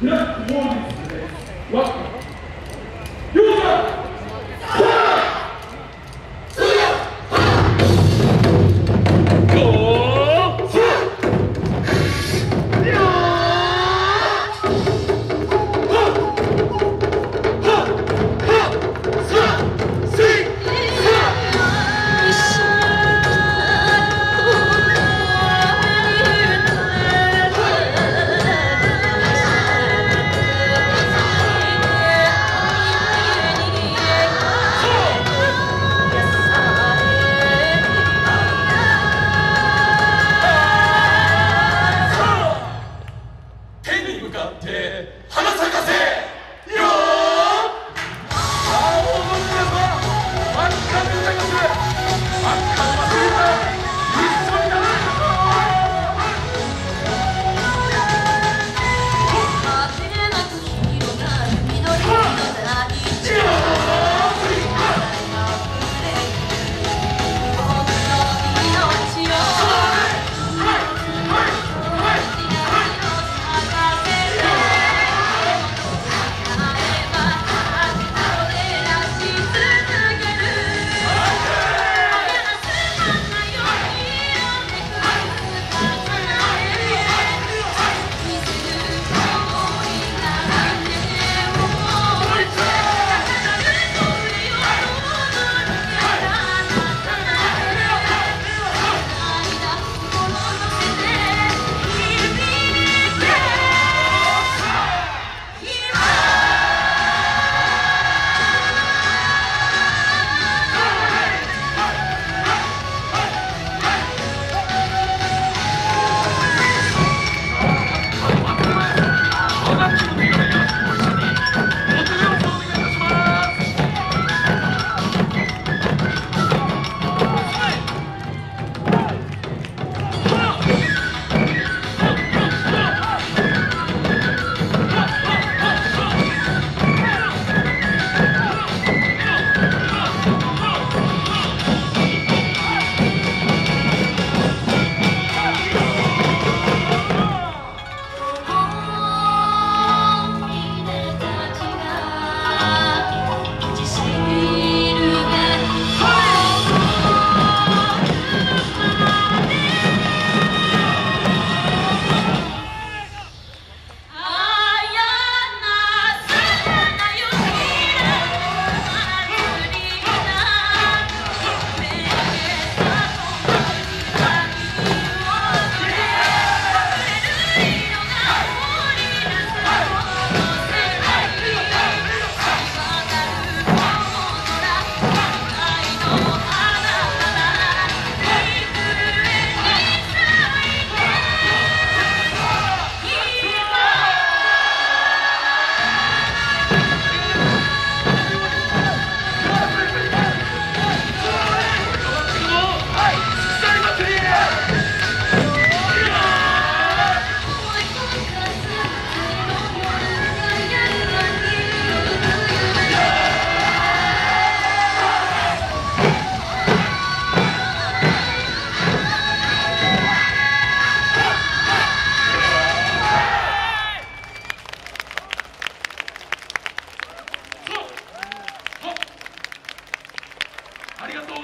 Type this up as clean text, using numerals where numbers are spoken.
Not one today. Welcome. Arigato.